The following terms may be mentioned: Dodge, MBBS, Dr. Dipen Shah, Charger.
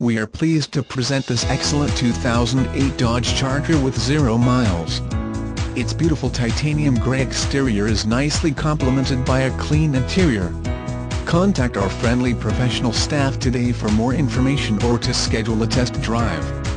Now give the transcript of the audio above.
We are pleased to present this excellent 2008 Dodge Charger with 0 miles. Its beautiful titanium gray exterior is nicely complemented by a clean interior. Contact our friendly professional staff today for more information or to schedule a test drive.